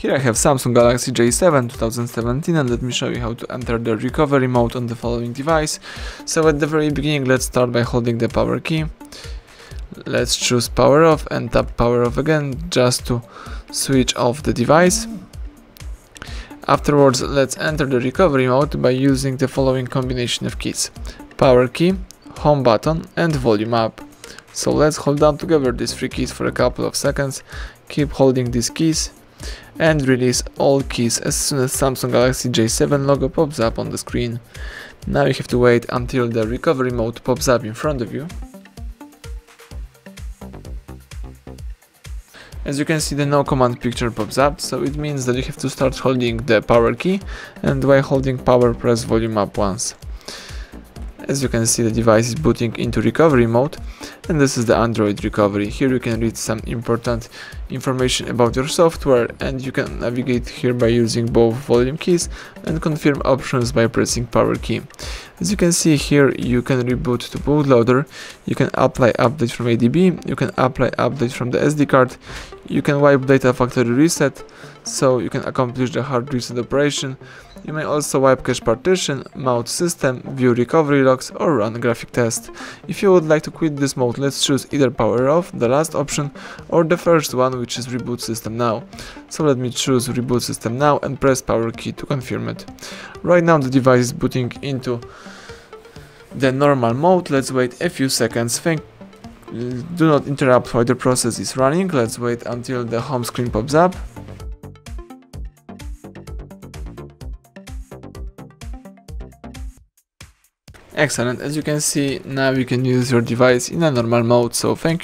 Here I have Samsung Galaxy J7 2017 and let me show you how to enter the recovery mode on the following device. So at the very beginning, let's start by holding the power key. Let's choose power off and tap power off again just to switch off the device. Afterwards, let's enter the recovery mode by using the following combination of keys: power key, home button and volume up. So let's hold down together these three keys for a couple of seconds, keep holding these keys and release all keys as soon as Samsung Galaxy J7 logo pops up on the screen. Now you have to wait until the recovery mode pops up in front of you. As you can see, the no command picture pops up, so it means that you have to start holding the power key and while holding power press volume up once. As you can see, the device is booting into recovery mode and this is the Android recovery. Here you can read some important information about your software and you can navigate here by using both volume keys and confirm options by pressing power key. As you can see here, you can reboot to bootloader, you can apply update from ADB, you can apply update from the SD card, you can wipe data factory reset, so you can accomplish the hard reset operation. You may also wipe cache partition, mount system, view recovery logs or run graphic test. If you would like to quit this mode, let's choose either power off, the last option, or the first one, which is reboot system now. So let me choose reboot system now and press power key to confirm it. Right now the device is booting into the normal mode. Let's wait a few seconds. Do not interrupt while the process is running. Let's wait until the home screen pops up. Excellent, as you can see, now you can use your device in a normal mode, so thank you.